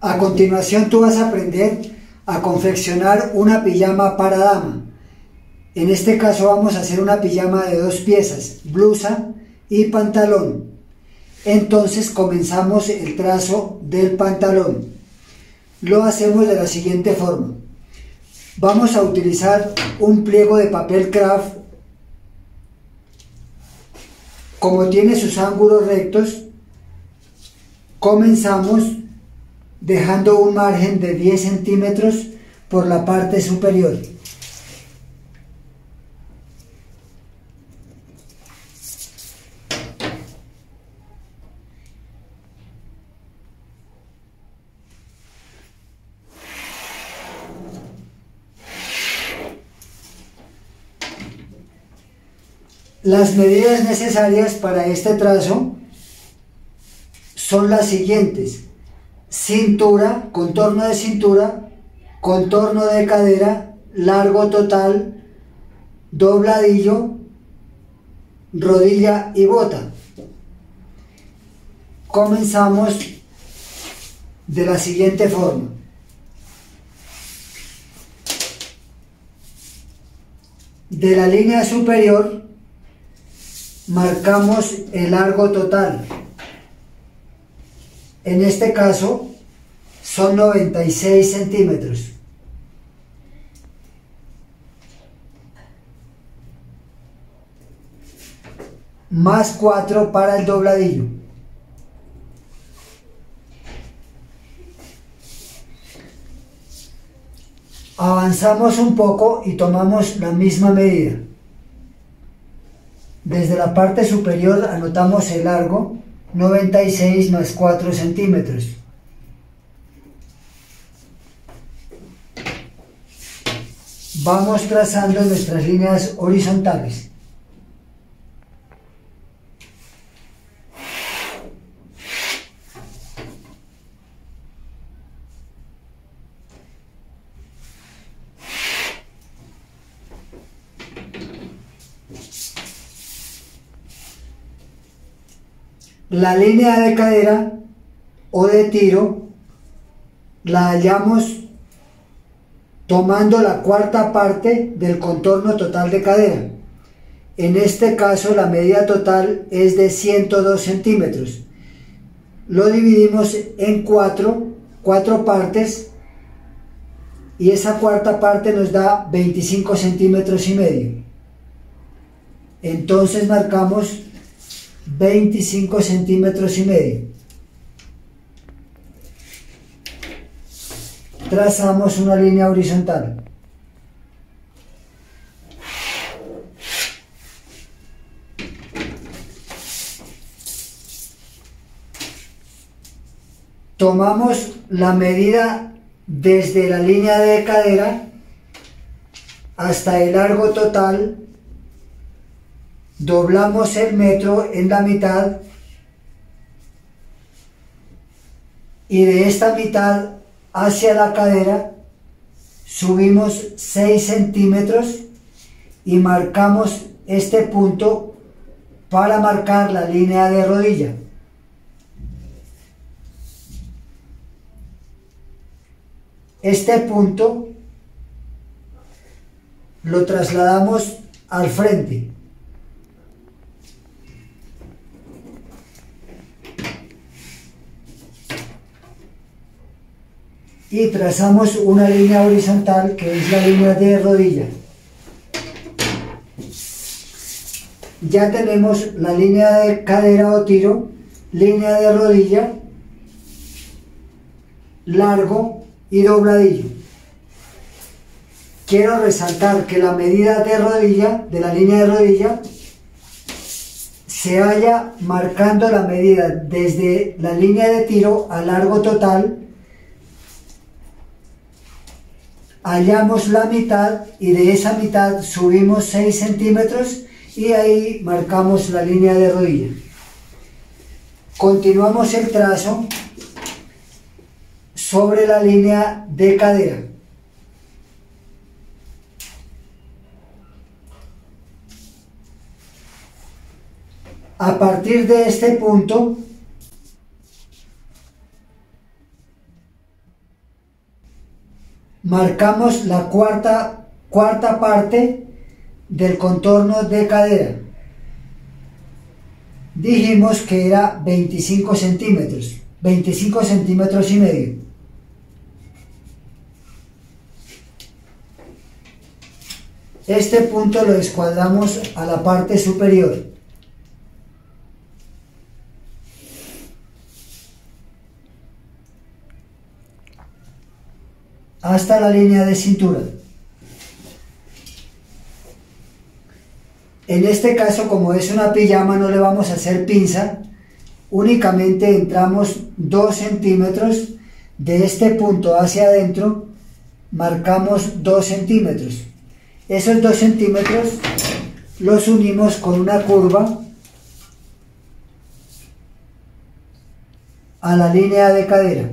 A continuación tú vas a aprender a confeccionar una pijama para dama. En este caso vamos a hacer una pijama de 2 piezas, blusa y pantalón. Entonces comenzamos el trazo del pantalón. Lo hacemos de la siguiente forma. Vamos a utilizar un pliego de papel craft. Como tiene sus ángulos rectos, comenzamos dejando un margen de 10 centímetros por la parte superior. Las medidas necesarias para este trazo son las siguientes: cintura, contorno de cintura, contorno de cadera, largo total, dobladillo, rodilla y bota. Comenzamos de la siguiente forma. De la línea superior marcamos el largo total. En este caso son 96 centímetros. Más 4 para el dobladillo. Avanzamos un poco y tomamos la misma medida. Desde la parte superior anotamos el largo, 96 más 4 centímetros. Vamos trazando nuestras líneas horizontales. La línea de cadera o de tiro la hallamos tomando la 4ª parte del contorno total de cadera. En este caso la medida total es de 102 centímetros. Lo dividimos en 4 partes y esa 4ª parte nos da 25 centímetros y medio. Entonces marcamos 25 centímetros y medio. Trazamos una línea horizontal. Tomamos la medida desde la línea de cadera hasta el largo total. Doblamos el metro en la mitad y de esta mitad hacia la cadera subimos 6 centímetros y marcamos este punto para marcar la línea de rodilla. Este punto lo trasladamos al frente. Y trazamos una línea horizontal que es la línea de rodilla. Ya tenemos la línea de cadera o tiro, línea de rodilla, largo y dobladillo. Quiero resaltar que la medida de rodilla, de la línea de rodilla, se halla marcando la medida desde la línea de tiro a largo total. Hallamos la mitad y de esa mitad subimos 6 centímetros y ahí marcamos la línea de rodilla. Continuamos el trazo sobre la línea de cadera. A partir de este punto Marcamos la cuarta parte del contorno de cadera. Dijimos que era 25 centímetros, 25 centímetros y medio. Este punto lo descuadramos a la parte superior. Hasta la línea de cintura. En este caso, como es una pijama, no le vamos a hacer pinza, únicamente entramos 2 centímetros de este punto hacia adentro, marcamos 2 centímetros. Esos 2 centímetros los unimos con una curva a la línea de cadera.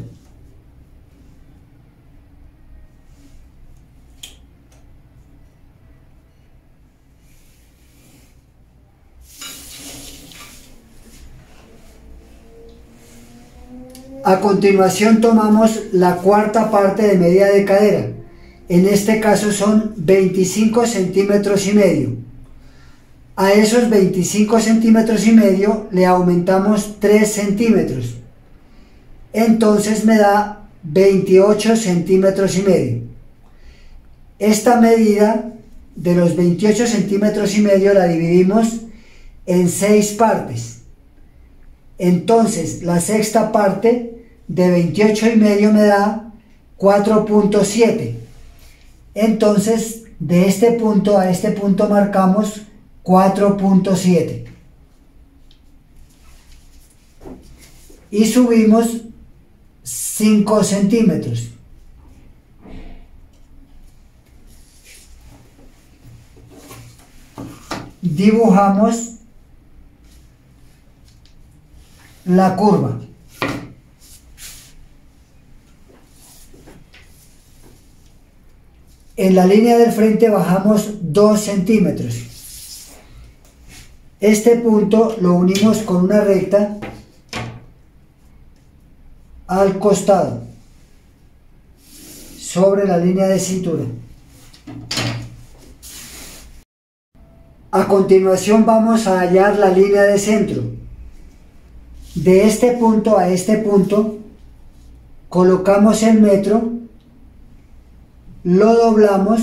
A continuación tomamos la cuarta parte de medida de cadera. En este caso son 25 centímetros y medio. A esos 25 centímetros y medio le aumentamos 3 centímetros. Entonces me da 28 centímetros y medio. Esta medida de los 28 centímetros y medio la dividimos en 6 partes. Entonces la sexta parte de 28 y medio me da 4.7. Entonces de este punto a este punto marcamos 4.7 y subimos 5 centímetros. Dibujamos la curva. En la línea del frente bajamos 2 centímetros. Este punto lo unimos con una recta al costado, sobre la línea de cintura. A continuación vamos a hallar la línea de centro. De este punto a este punto colocamos el metro, lo doblamos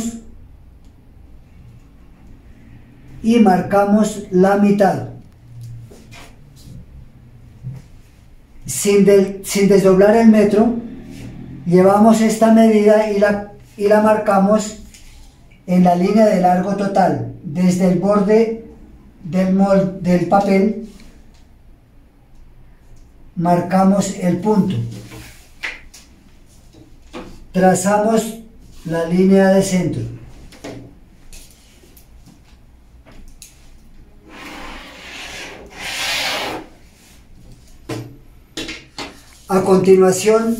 y marcamos la mitad. Sin desdoblar el metro, llevamos esta medida y la marcamos en la línea de largo total, desde el borde del molde del papel, marcamos el punto. Trazamos la línea de centro. A continuación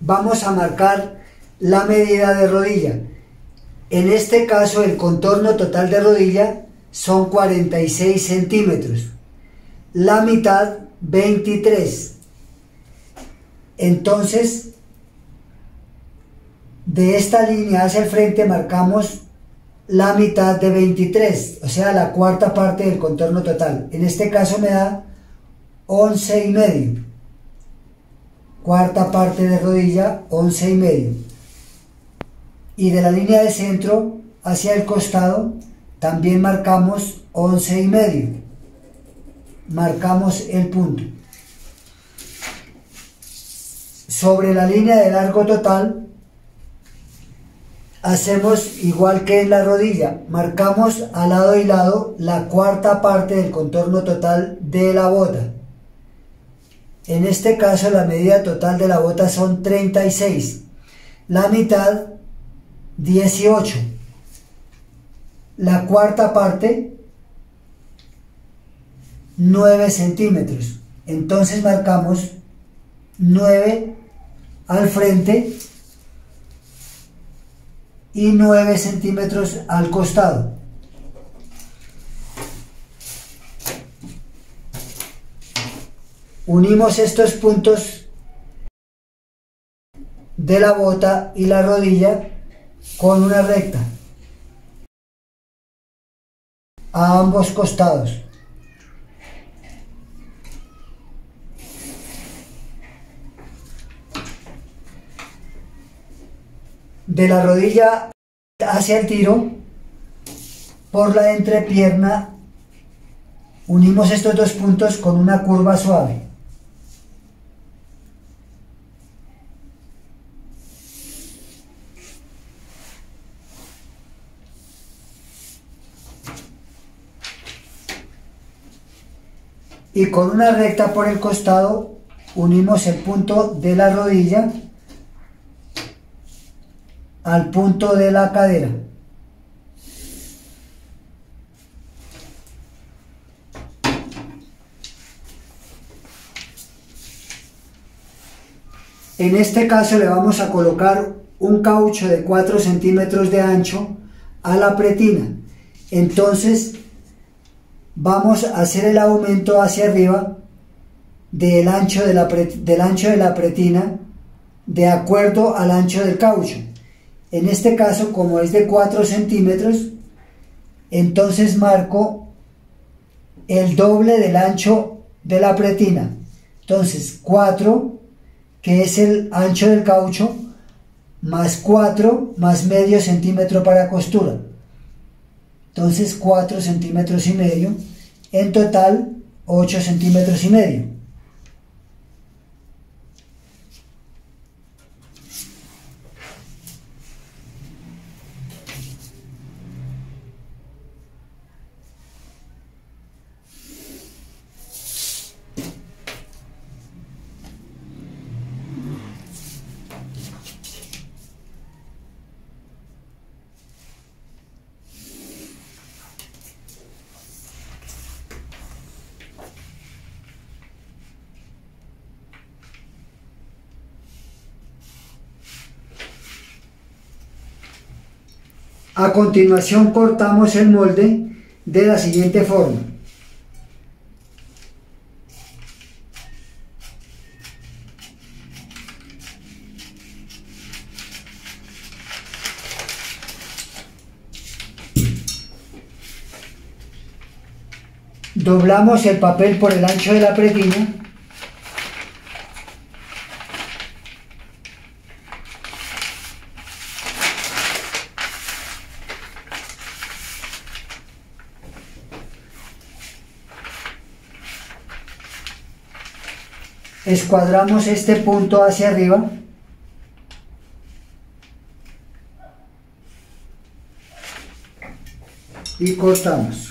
vamos a marcar la medida de rodilla. En este caso el contorno total de rodilla son 46 centímetros. La mitad 23. Entonces de esta línea hacia el frente marcamos la mitad de 23, o sea la cuarta parte del contorno total. En este caso me da 11,5. Cuarta parte de rodilla, 11,5. Y de la línea de centro hacia el costado también marcamos 11,5. Marcamos el punto. Sobre la línea de largo total hacemos igual que en la rodilla, marcamos a lado y lado la cuarta parte del contorno total de la bota. En este caso la medida total de la bota son 36, la mitad 18, la cuarta parte 9 centímetros. Entonces marcamos 9 al frente y 9 centímetros al costado. Unimos estos puntos de la bota y la rodilla con una recta a ambos costados. De la rodilla hacia el tiro, por la entrepierna, unimos estos dos puntos con una curva suave. Y con una recta por el costado, unimos el punto de la rodilla al punto de la cadera. En este caso le vamos a colocar un caucho de 4 centímetros de ancho a la pretina. Entonces vamos a hacer el aumento hacia arriba del ancho de la pretina de acuerdo al ancho del caucho. En este caso, como es de 4 centímetros, entonces marco el doble del ancho de la pretina. Entonces 4, que es el ancho del caucho, más 4, más medio centímetro para costura. Entonces 4 centímetros y medio, en total 8 centímetros y medio. A continuación cortamos el molde de la siguiente forma. Doblamos el papel por el ancho de la pretina. Escuadramos este punto hacia arriba y cortamos.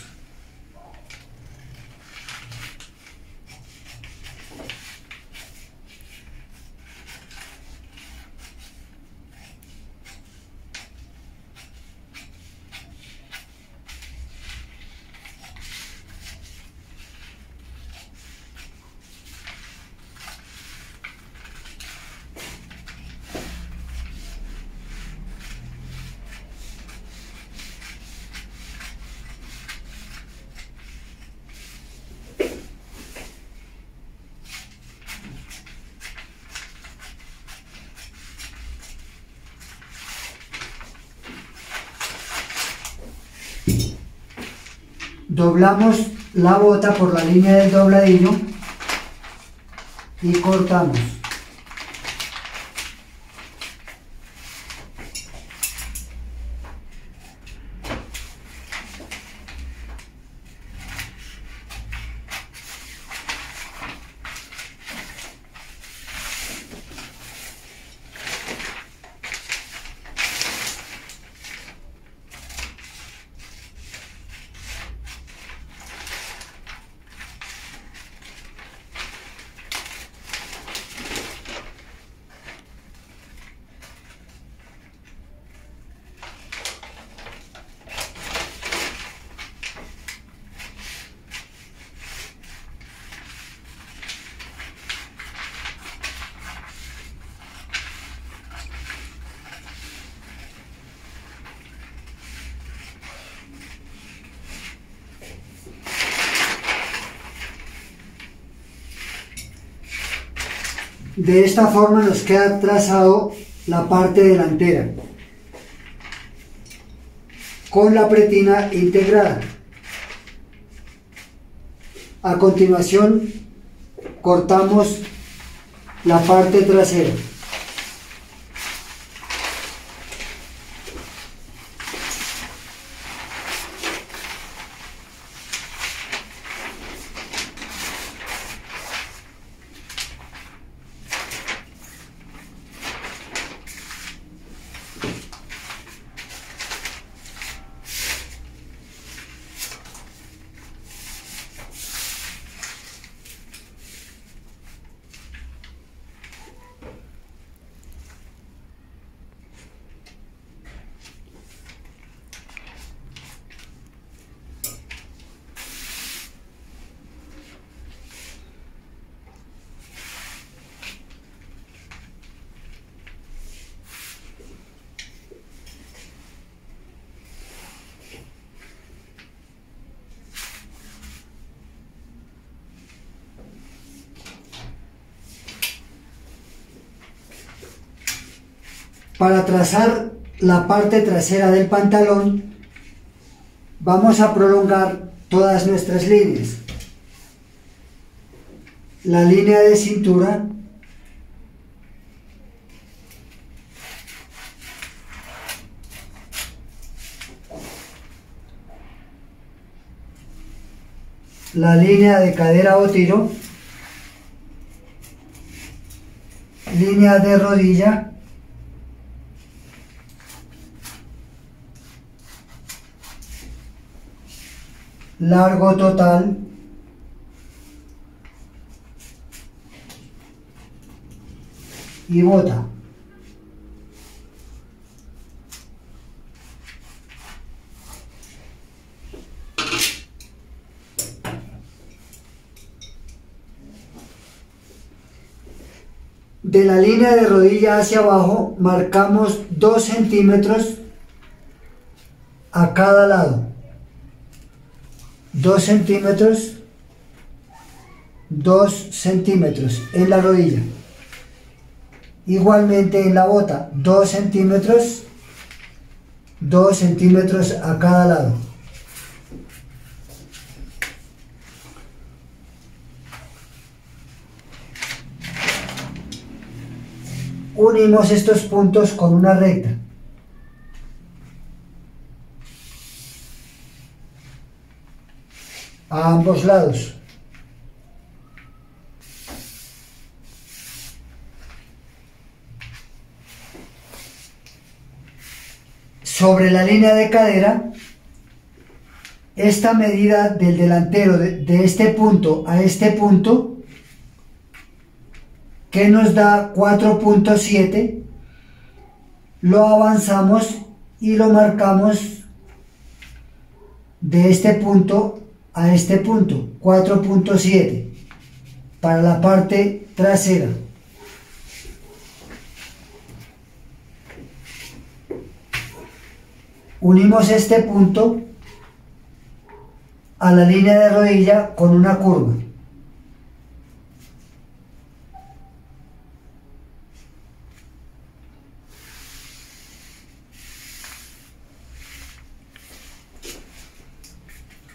Doblamos la bota por la línea del dobladillo y cortamos. De esta forma nos queda trazado la parte delantera. con la pretina integrada. A continuación, cortamos la parte trasera. Para trazar la parte trasera del pantalón, vamos a prolongar todas nuestras líneas. La línea de cintura, la línea de cadera o tiro, línea de rodilla, largo total, y bota. De la línea de rodilla hacia abajo marcamos 2 centímetros a cada lado. 2 centímetros, 2 centímetros en la rodilla. Igualmente en la bota, 2 centímetros, 2 centímetros a cada lado. Unimos estos puntos con una recta. A ambos lados. Sobre la línea de cadera, esta medida del delantero de este punto a este punto, que nos da 4.7, lo avanzamos y lo marcamos de este punto a este punto, 4.7, para la parte trasera. Unimos este punto a la línea de rodilla con una curva.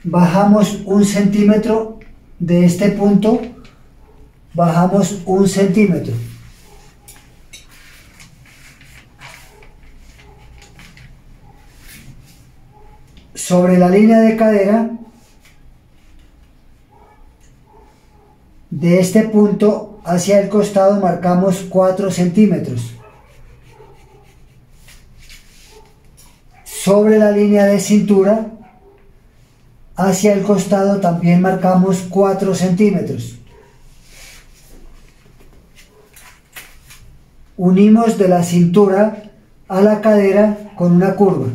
Bajamos 1 centímetro de este punto, bajamos 1 centímetro. Sobre la línea de cadera, de este punto hacia el costado marcamos 4 centímetros. Sobre la línea de cintura, hacia el costado también marcamos 4 centímetros. Unimos de la cintura a la cadera con una curva.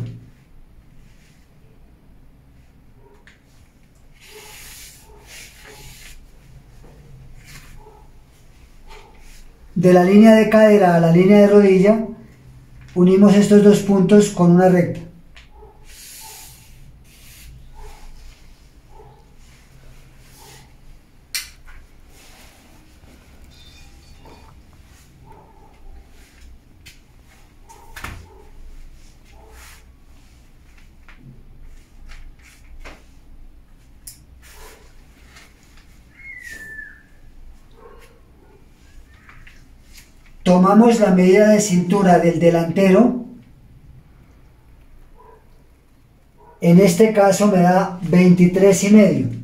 De la línea de cadera a la línea de rodilla, unimos estos dos puntos con una recta. tomamos la medida de cintura del delantero, en este caso me da 23,5.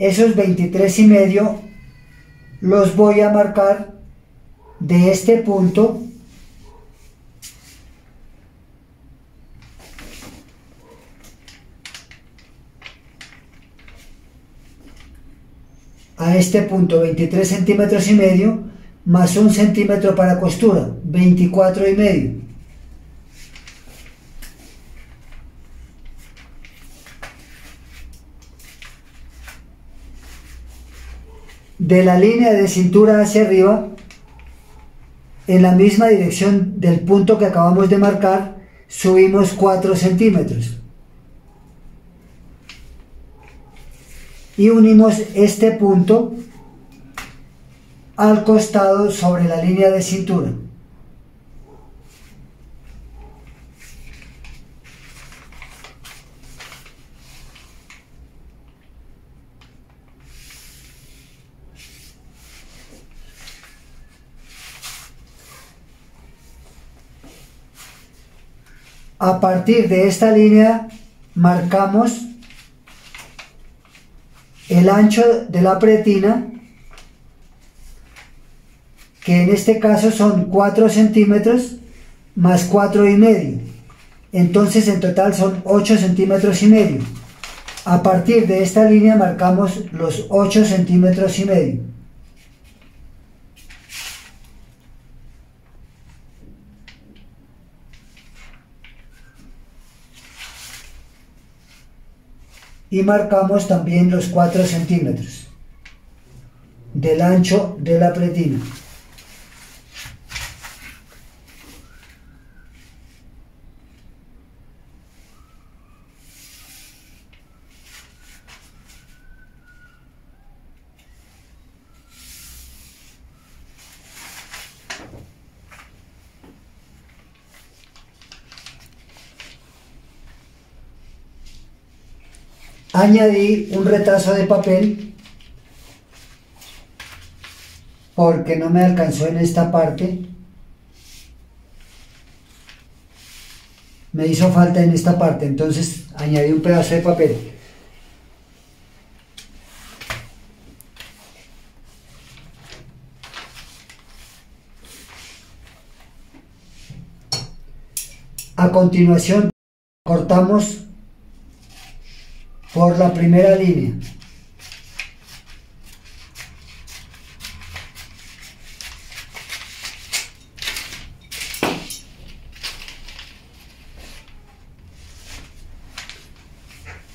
Esos 23,5 los voy a marcar de este punto a este punto, 23,5 centímetros más 1 centímetro para costura, 24,5. De la línea de cintura hacia arriba, en la misma dirección del punto que acabamos de marcar, subimos 4 centímetros. Y unimos este punto al costado sobre la línea de cintura. A partir de esta línea marcamos el ancho de la pretina, que en este caso son 4 centímetros más 4,5, entonces en total son 8,5 centímetros. A partir de esta línea marcamos los 8,5 centímetros. Y marcamos también los 4 centímetros del ancho de la pretina. Añadí un retazo de papel porque no me alcanzó en esta parte. Me hizo falta en esta parte, entonces añadí un pedazo de papel. A continuación cortamos por la primera línea.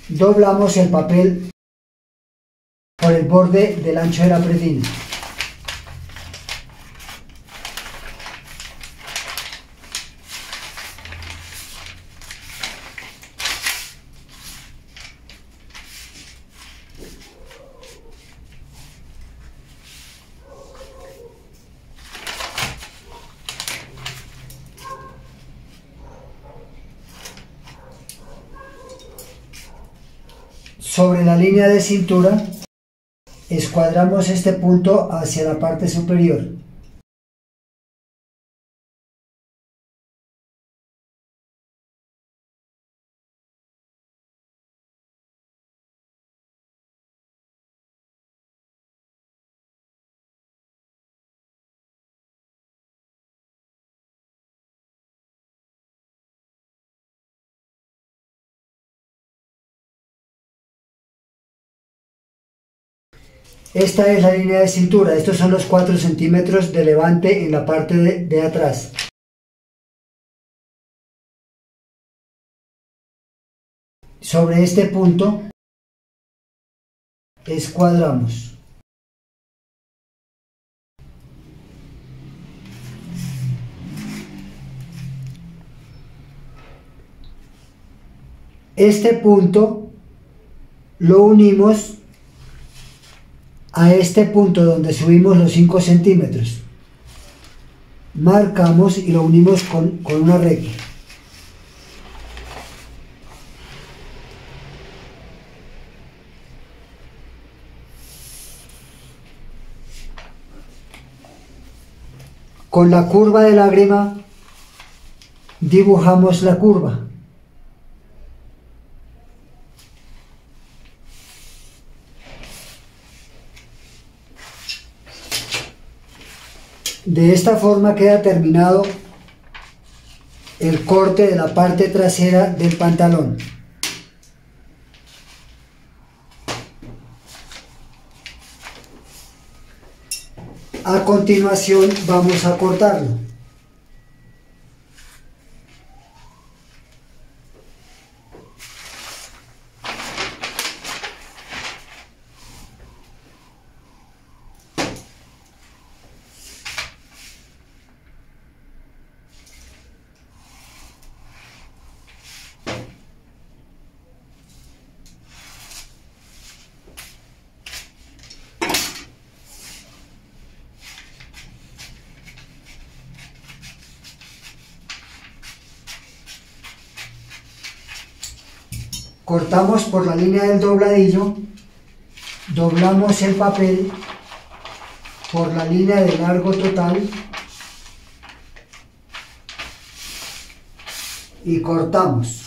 Doblamos el papel por el borde del ancho de la pretina. Sobre la línea de cintura, escuadramos este punto hacia la parte superior. Esta es la línea de cintura, estos son los 4 centímetros de levante en la parte de atrás. Sobre este punto, escuadramos. Este punto lo unimos a este punto donde subimos los 5 centímetros, marcamos y lo unimos con una recta. Con la curva de lágrima dibujamos la curva. De esta forma queda terminado el corte de la parte trasera del pantalón. A continuación vamos a cortarlo. Cortamos por la línea del dobladillo, doblamos el papel por la línea de largo total y cortamos.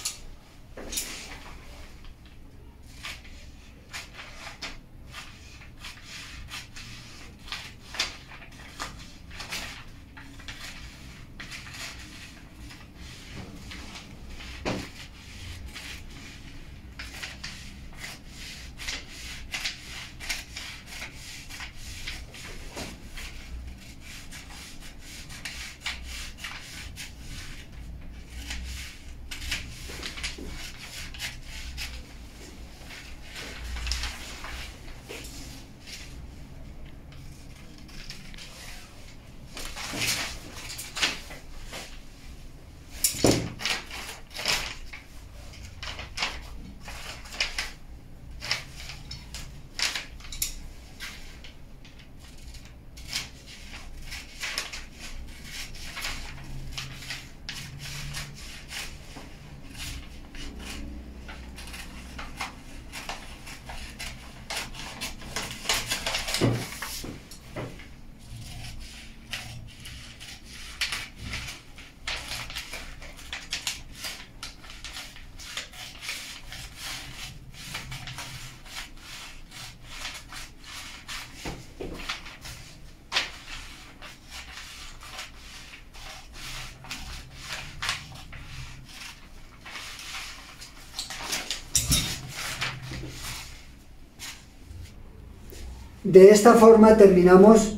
De esta forma terminamos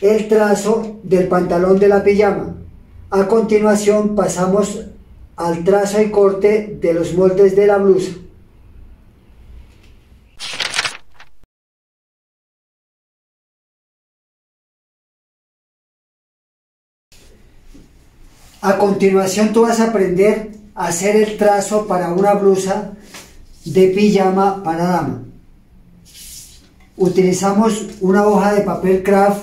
el trazo del pantalón de la pijama. A continuación pasamos al trazo y corte de los moldes de la blusa. A continuación tú vas a aprender a hacer el trazo para una blusa de pijama para dama. Utilizamos una hoja de papel craft .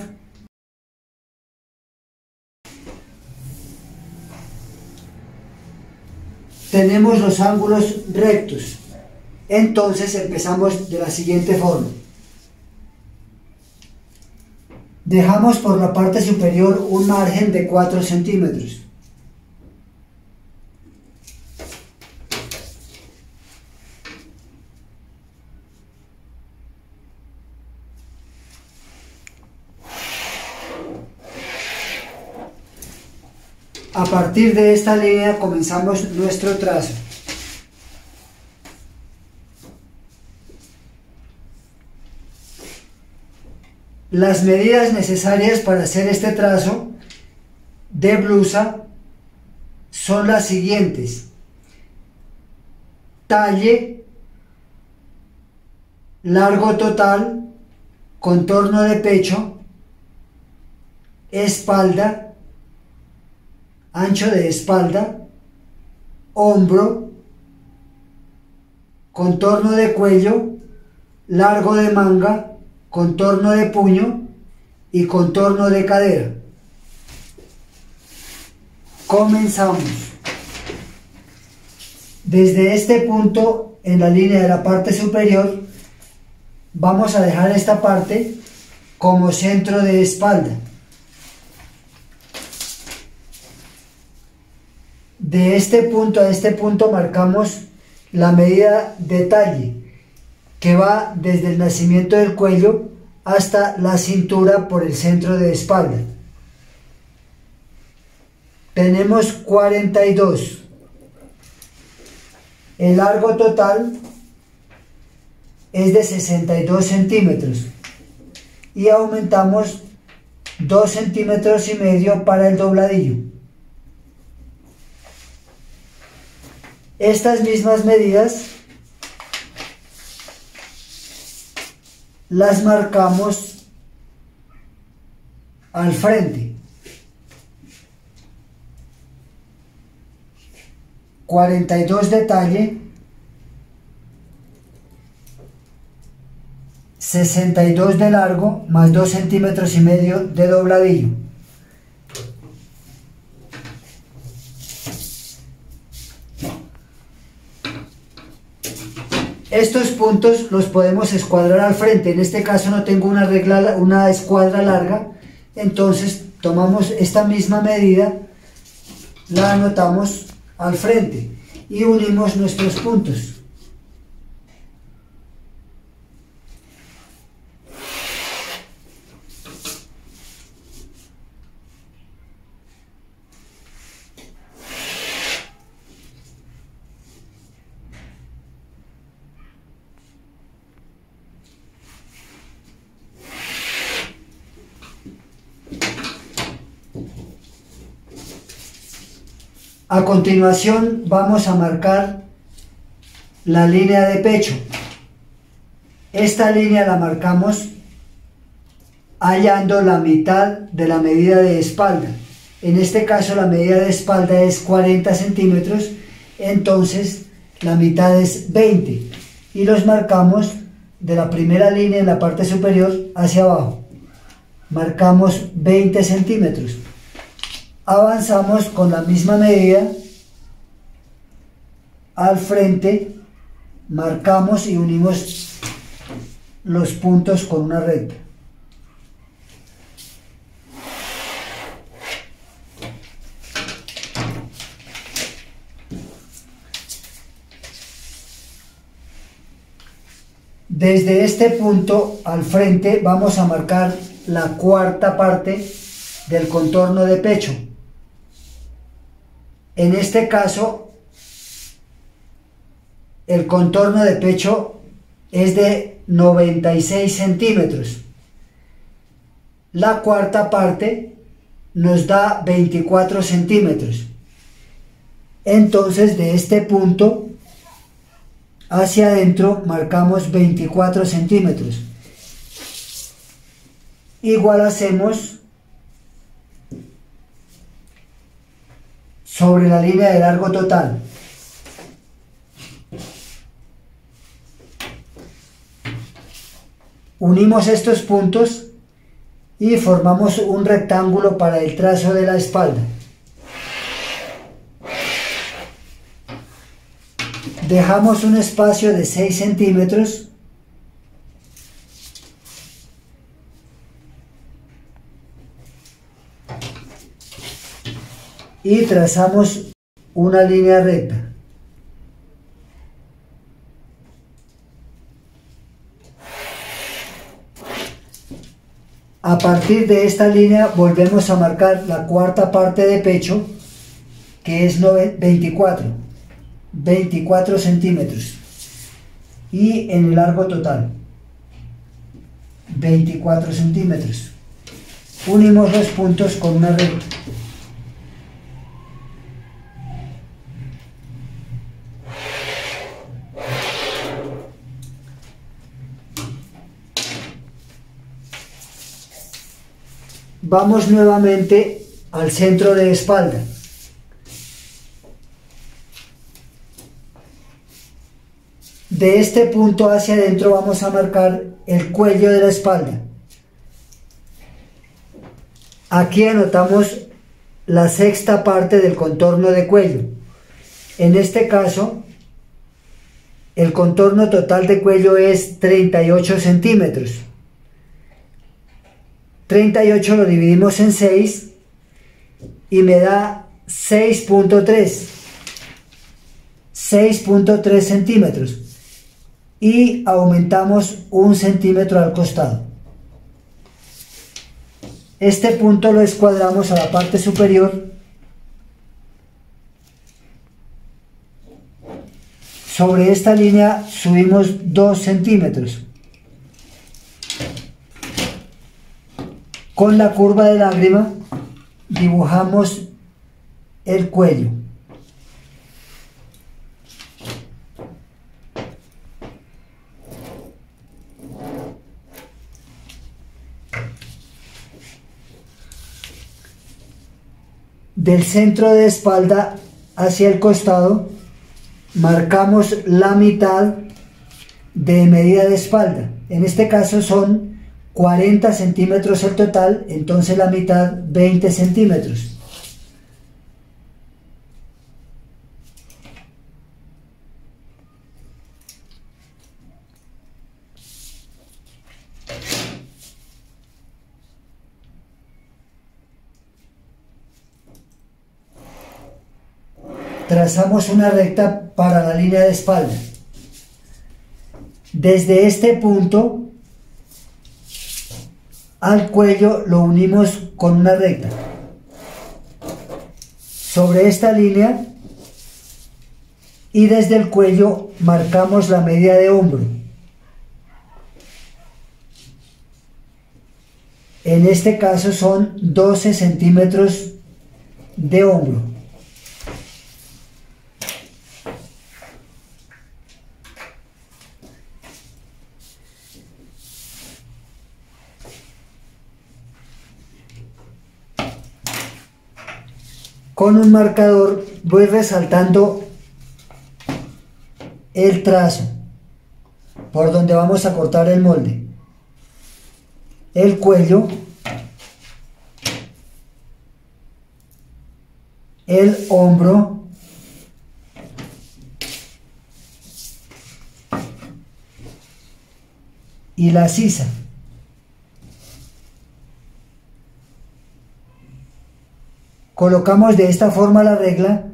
Tenemos los ángulos rectos . Entonces empezamos de la siguiente forma . Dejamos por la parte superior un margen de 4 centímetros . A partir de esta línea comenzamos nuestro trazo. Las medidas necesarias para hacer este trazo de blusa son las siguientes. Talle, largo total, contorno de pecho, espalda, ancho de espalda, hombro, contorno de cuello, largo de manga, contorno de puño y contorno de cadera. Comenzamos. Desde este punto, en la línea de la parte superior, vamos a dejar esta parte como centro de espalda. de este punto a este punto marcamos la medida de talle, que va desde el nacimiento del cuello hasta la cintura por el centro de espalda. Tenemos 42. El largo total es de 62 centímetros y aumentamos 2 centímetros y medio para el dobladillo. Estas mismas medidas las marcamos al frente. 42 de talle, 62 de largo, más 2 centímetros y medio de dobladillo. Estos puntos los podemos escuadrar al frente. En este caso no tengo una regla, una escuadra larga, entonces tomamos esta misma medida, la anotamos al frente y unimos nuestros puntos. A continuación vamos a marcar la línea de pecho. Esta línea la marcamos hallando la mitad de la medida de espalda. En este caso la medida de espalda es 40 centímetros, entonces la mitad es 20 y los marcamos de la primera línea en la parte superior hacia abajo. Marcamos 20 centímetros. Avanzamos con la misma medida al frente, marcamos y unimos los puntos con una recta. Desde este punto al frente vamos a marcar la cuarta parte del contorno de pecho. En este caso, el contorno de pecho es de 96 centímetros. La cuarta parte nos da 24 centímetros. Entonces, de este punto hacia adentro marcamos 24 centímetros. Igual hacemos sobre la línea de largo total. Unimos estos puntos y formamos un rectángulo para el trazo de la espalda. Dejamos un espacio de 6 centímetros y trazamos una línea recta. A partir de esta línea volvemos a marcar la cuarta parte de pecho, que es 24 centímetros, y en el largo total 24 centímetros. Unimos los puntos con una recta. Vamos nuevamente al centro de espalda. De este punto hacia adentro vamos a marcar el cuello de la espalda. Aquí anotamos la sexta parte del contorno de cuello. En este caso, el contorno total de cuello es 38 centímetros. 38 lo dividimos en 6 y me da 6.3. 6.3 centímetros y aumentamos 1 centímetro al costado. Este punto lo escuadramos a la parte superior . Sobre esta línea subimos 2 centímetros. Con la curva de lágrima dibujamos el cuello. Del centro de espalda hacia el costado marcamos la mitad de medida de espalda. En este caso son 40 centímetros el total, entonces la mitad 20 centímetros. Trazamos una recta para la línea de espalda. Desde este punto al cuello lo unimos con una recta. Sobre esta línea y desde el cuello marcamos la medida de hombro. En este caso son 12 centímetros de hombro. Con un marcador voy resaltando el trazo por donde vamos a cortar el molde, el cuello, el hombro, y la sisa. Colocamos de esta forma la regla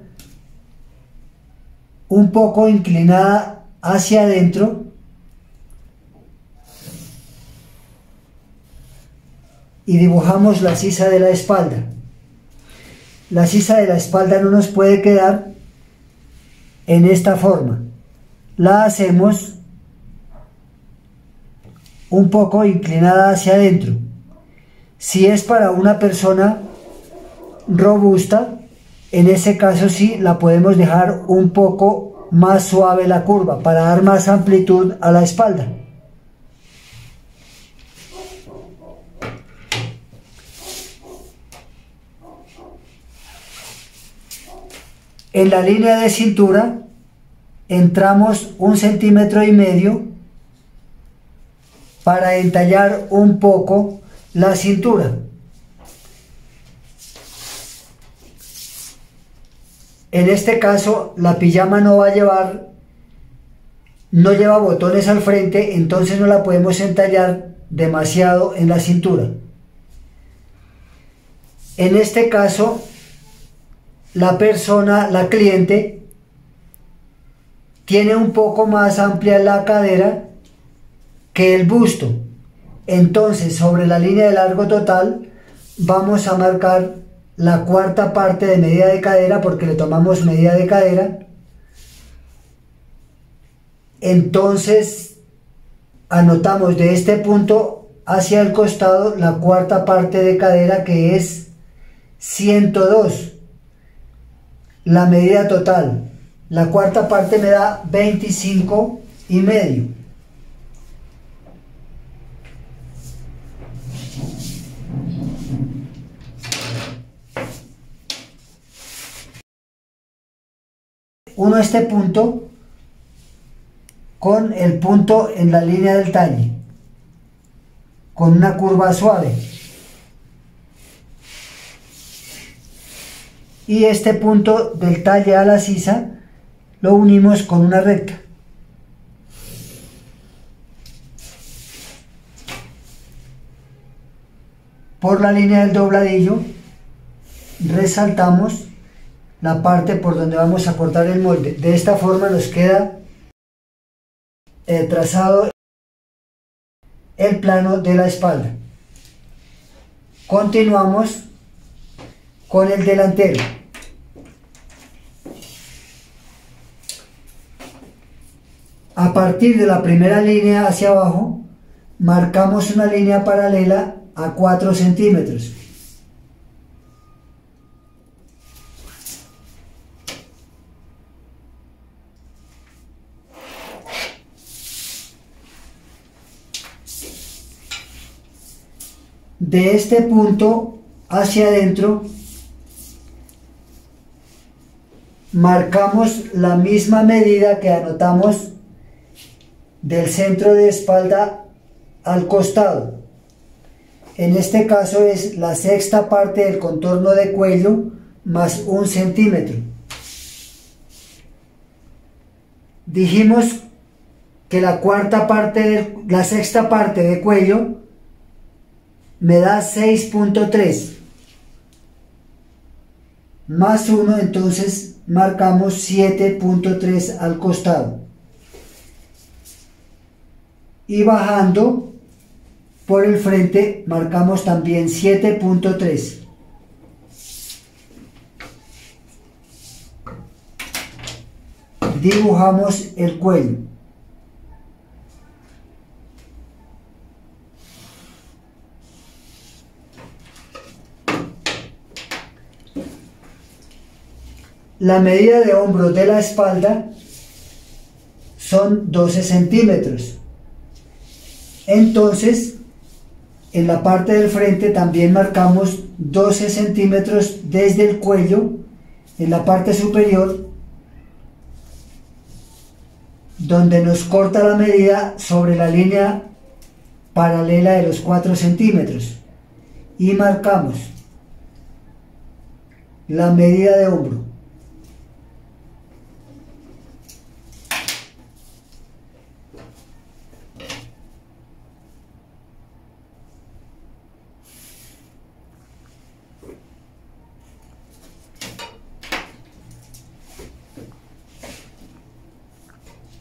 un poco inclinada hacia adentro y dibujamos la sisa de la espalda. La sisa de la espalda no nos puede quedar en esta forma. La hacemos un poco inclinada hacia adentro. Si es para una persona robusta, en ese caso sí la podemos dejar un poco más suave la curva para dar más amplitud a la espalda. En la línea de cintura entramos 1,5 centímetros para entallar un poco la cintura. En este caso la pijama no lleva botones al frente, entonces no la podemos entallar demasiado en la cintura. En este caso la cliente tiene un poco más amplia la cadera que el busto, entonces sobre la línea de largo total vamos a marcar la cuarta parte de medida de cadera, porque le tomamos medida de cadera. Entonces anotamos de este punto hacia el costado la cuarta parte de cadera, que es 102, la medida total. La cuarta parte me da 25,5. Uno este punto con el punto en la línea del talle, con una curva suave, y este punto del talle a la sisa lo unimos con una recta. Por la línea del dobladillo resaltamos la parte por donde vamos a cortar el molde. De esta forma nos queda trazado el plano de la espalda. Continuamos con el delantero. A partir de la primera línea hacia abajo, marcamos una línea paralela a 4 centímetros. De este punto hacia adentro, marcamos la misma medida que anotamos del centro de espalda al costado. En este caso es la sexta parte del contorno de cuello más 1 centímetro. Dijimos que la sexta parte de cuello me da 6.3 más 1, entonces marcamos 7.3 al costado. Y bajando por el frente marcamos también 7.3. Dibujamos el cuello. La medida de hombro de la espalda son 12 centímetros. Entonces, en la parte del frente también marcamos 12 centímetros desde el cuello, en la parte superior, donde nos corta la medida sobre la línea paralela de los 4 centímetros. Y marcamos la medida de hombro.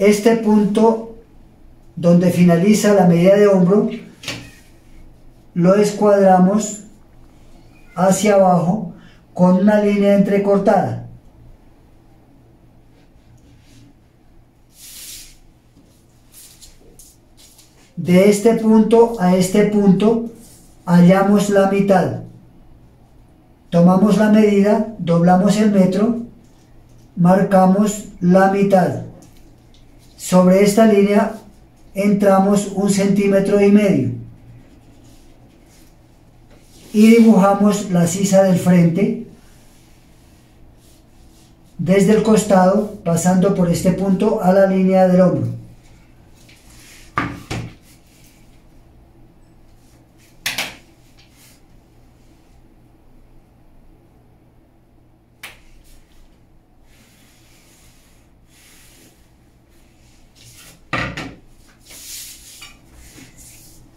Este punto donde finaliza la medida de hombro lo escuadramos hacia abajo con una línea entrecortada. De este punto a este punto hallamos la mitad. Tomamos la medida, doblamos el metro, marcamos la mitad. Sobre esta línea entramos 1,5 centímetros y dibujamos la sisa del frente desde el costado, pasando por este punto a la línea del hombro.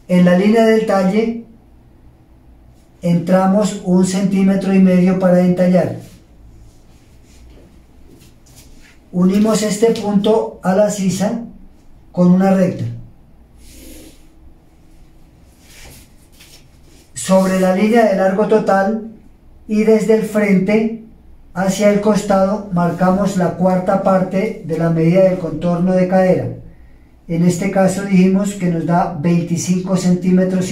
En la línea del talle entramos 1,5 centímetros para entallar. Unimos este punto a la sisa con una recta. Sobre la línea de largo total y desde el frente hacia el costado marcamos la cuarta parte de la medida del contorno de cadera. En este caso dijimos que nos da 25,5 centímetros.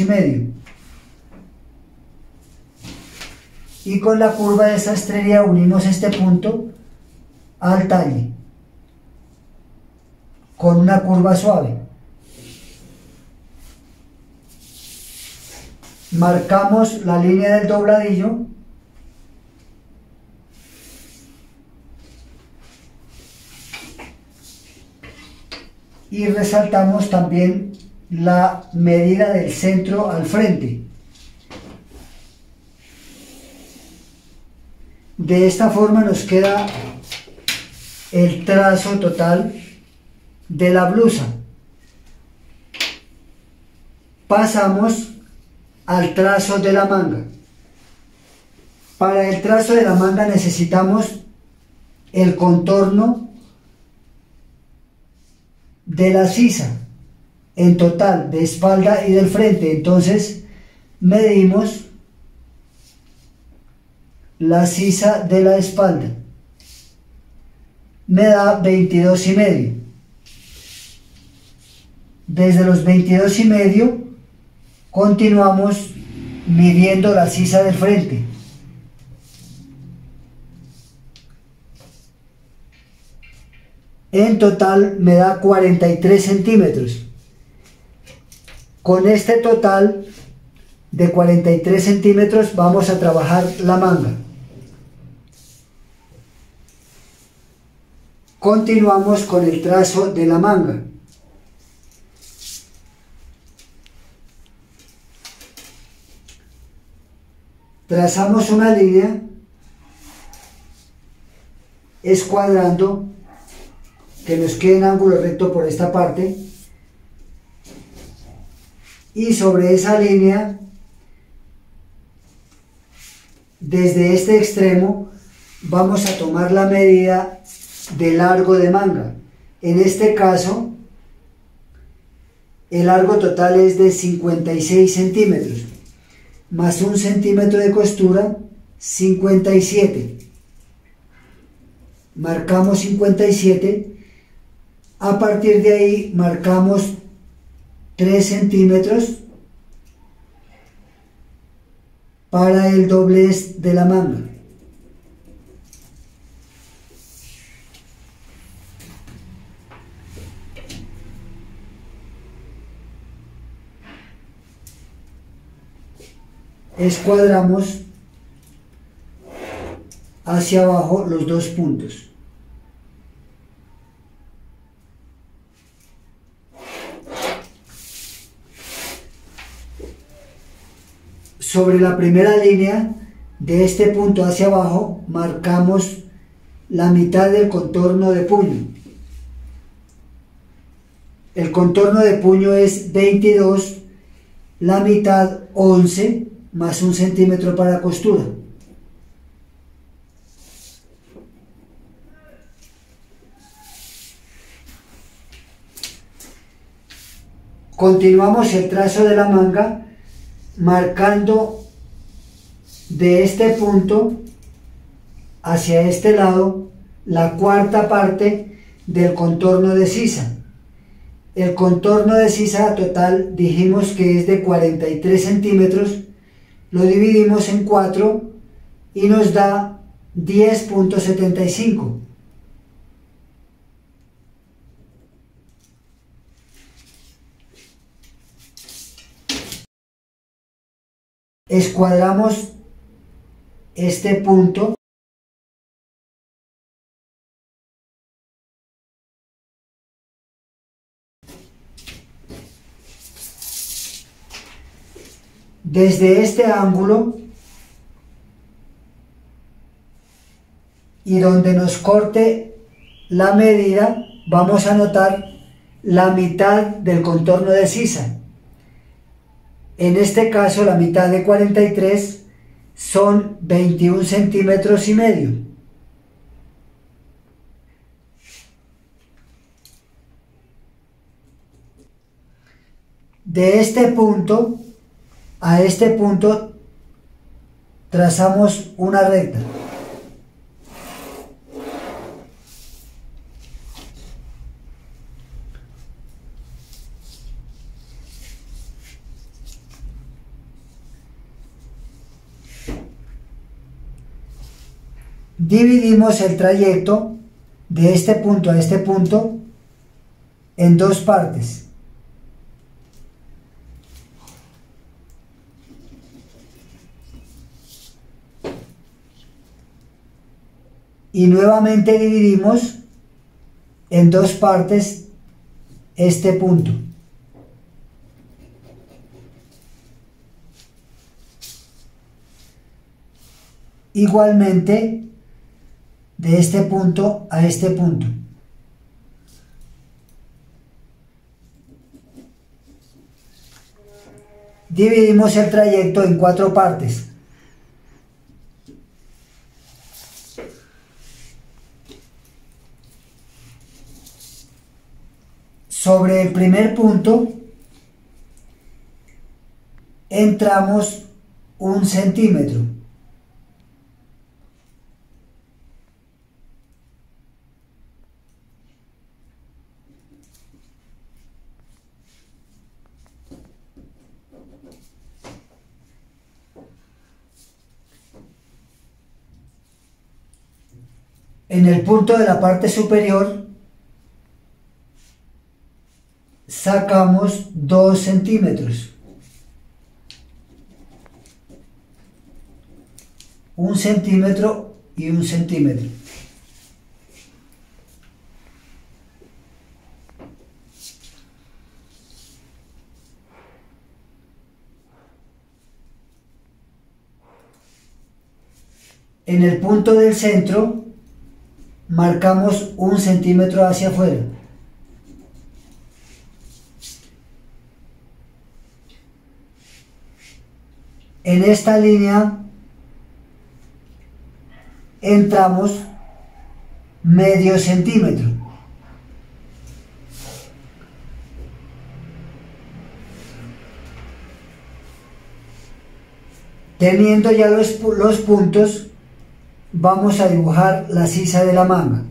Y con la curva de sastrería unimos este punto al talle con una curva suave. Marcamos la línea del dobladillo y resaltamos también la medida del centro al frente. De esta forma nos queda el trazo total de la blusa. Pasamos al trazo de la manga. Para el trazo de la manga necesitamos el contorno de la sisa en total de espalda y del frente. Entonces medimos la sisa de la espalda, me da 22,5. Desde los 22,5 continuamos midiendo la sisa del frente. En total me da 43 centímetros. Con este total de 43 centímetros vamos a trabajar la manga. Continuamos con el trazo de la manga. Trazamos una línea escuadrando que nos quede en ángulo recto por esta parte, y sobre esa línea, desde este extremo, vamos a tomar la medida de largo de manga. En este caso, el largo total es de 56 centímetros, más 1 centímetro de costura, 57. Marcamos 57, a partir de ahí marcamos 3 centímetros para el doblez de la manga. Escuadramos hacia abajo los dos puntos. Sobre la primera línea, de este punto hacia abajo, marcamos la mitad del contorno de puño. El contorno de puño es 22, la mitad 11, más 1 centímetro para costura. Continuamos el trazo de la manga marcando de este punto hacia este lado la cuarta parte del contorno de sisa. El contorno de sisa total dijimos que es de 43 centímetros, lo dividimos en 4 y nos da 10,75. Escuadramos este punto desde este ángulo, y donde nos corte la medida vamos a anotar la mitad del contorno de sisa. En este caso, la mitad de 43 son 21 centímetros y medio. De este punto a este punto trazamos una recta. Dividimos el trayecto de este punto a este punto en dos partes. Y nuevamente dividimos en dos partes este punto. Igualmente, de este punto a este punto. Dividimos el trayecto en 4 partes. Sobre el primer punto entramos 1 centímetro. En el punto de la parte superior sacamos 2 centímetros. 1 centímetro y 1 centímetro. En el punto del centro marcamos 1 centímetro hacia afuera. En esta línea entramos 0,5 centímetro. Teniendo ya los puntos, vamos a dibujar la sisa de la manga.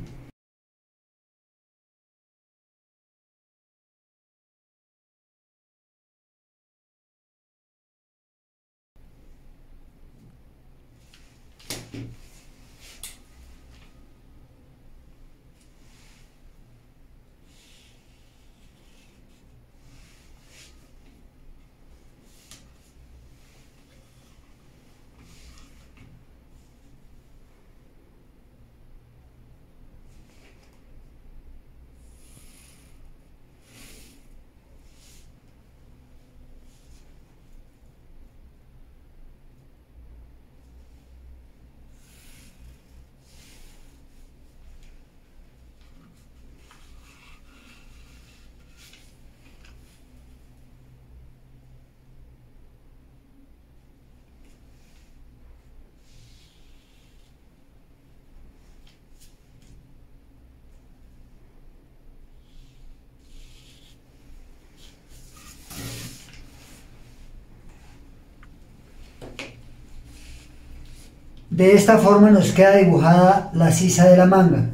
De esta forma nos queda dibujada la sisa de la manga.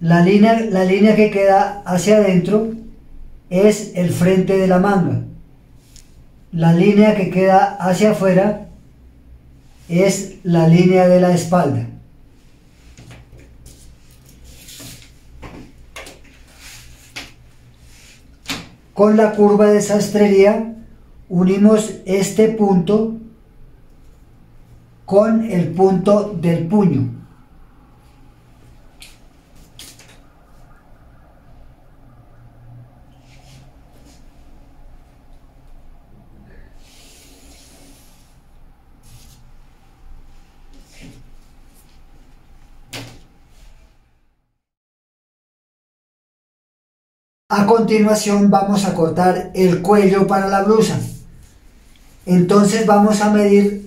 La línea que queda hacia adentro es el frente de la manga. La línea que queda hacia afuera es la línea de la espalda. Con la curva de sastrería unimos este punto con el punto del puño. A continuación vamos a cortar el cuello para la blusa. Entonces vamos a medir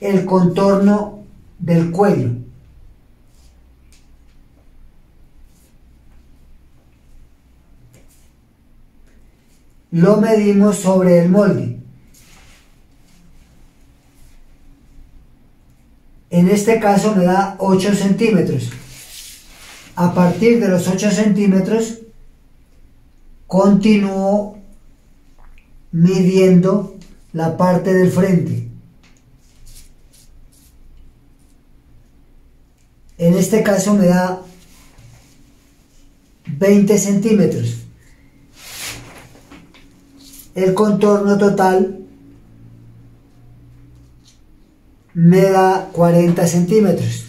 el contorno del cuello. Lo medimos sobre el molde. En este caso me da 8 centímetros. A partir de los 8 centímetros continúo midiendo la parte del frente. En este caso me da 20 centímetros. El contorno total me da 40 centímetros.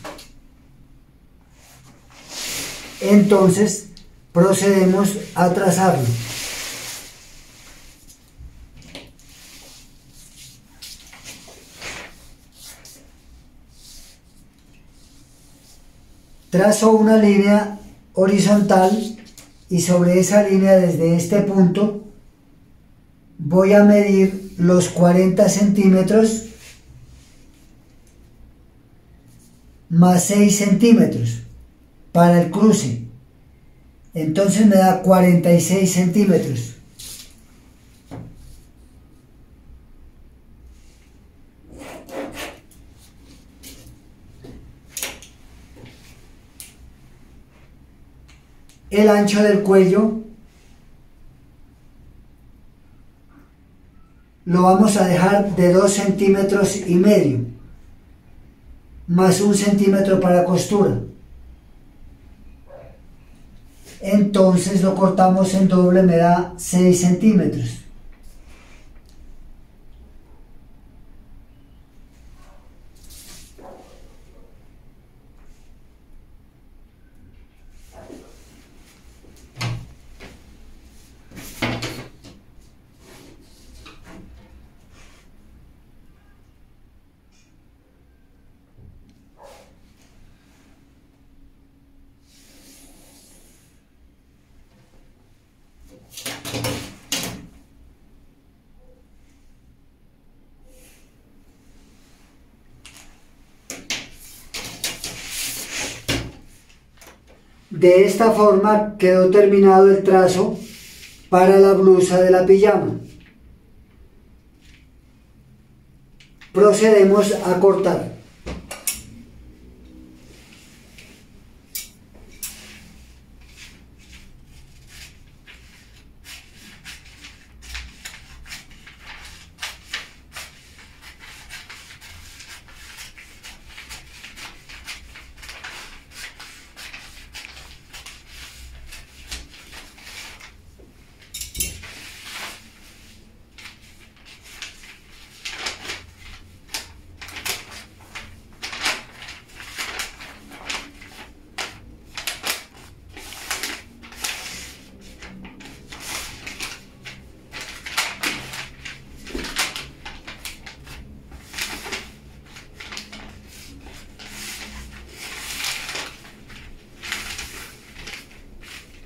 Entonces procedemos a trazarlo. Trazo una línea horizontal y sobre esa línea, desde este punto, voy a medir los 40 centímetros más 6 centímetros para el cruce. Entonces me da 46 centímetros. El ancho del cuello lo vamos a dejar de 2,5 centímetros, más 1 centímetro para costura. Entonces lo cortamos en doble, me da 6 centímetros. De esta forma quedó terminado el trazo para la blusa de la pijama. Procedemos a cortar.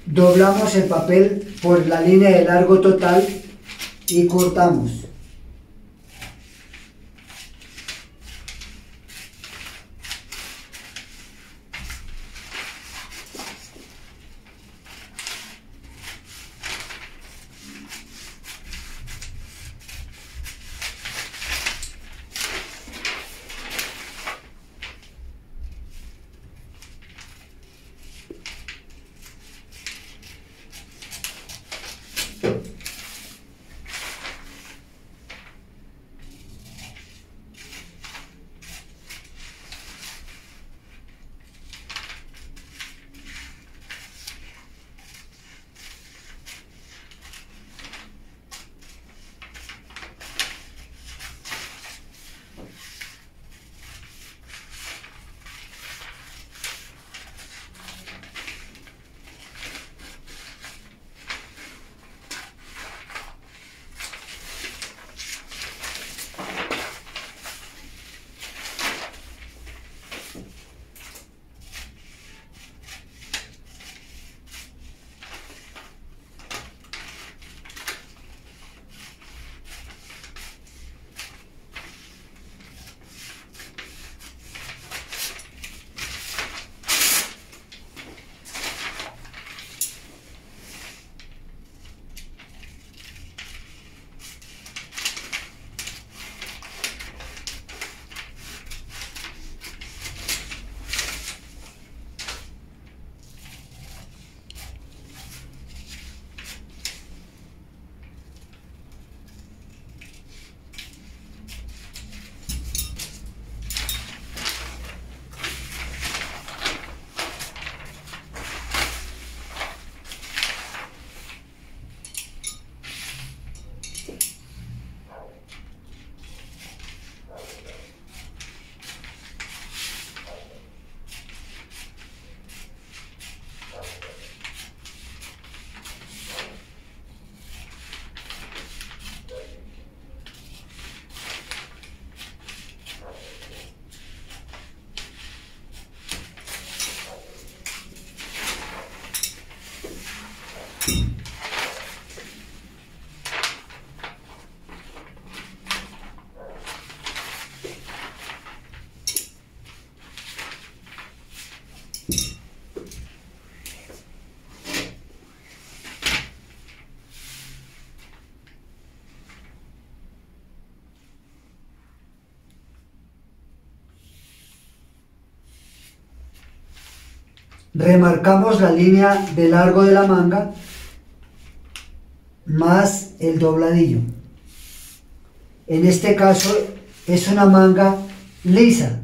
Doblamos el papel por la línea de largo total y cortamos. remarcamos la línea de largo de la manga más el dobladillo. En este caso es una manga lisa.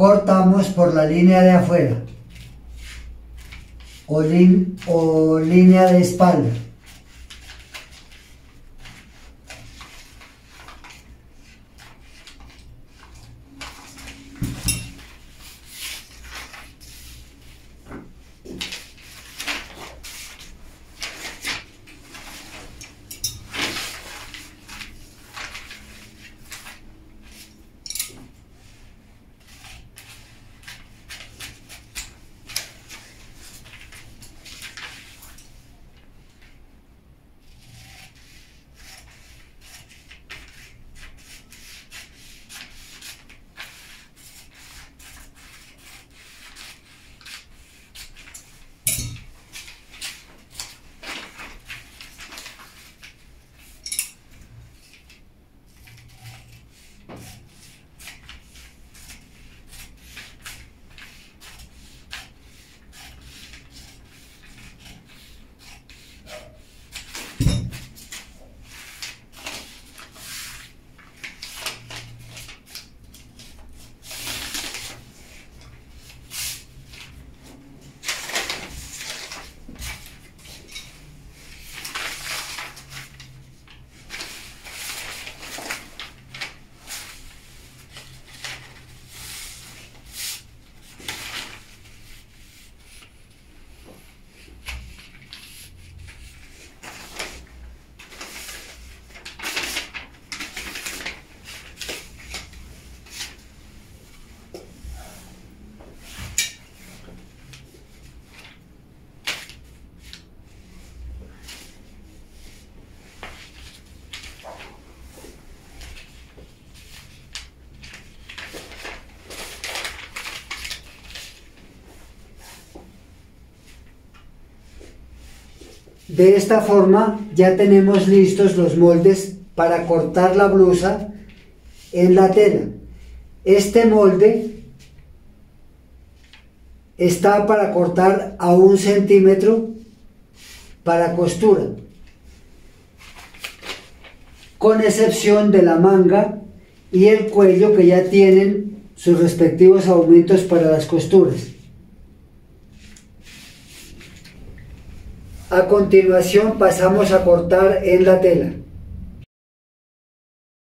Cortamos por la línea de afuera o línea de espalda. De esta forma ya tenemos listos los moldes para cortar la blusa en la tela. Este molde está para cortar a 1 centímetro para costura, con excepción de la manga y el cuello, que ya tienen sus respectivos aumentos para las costuras. A continuación pasamos a cortar en la tela.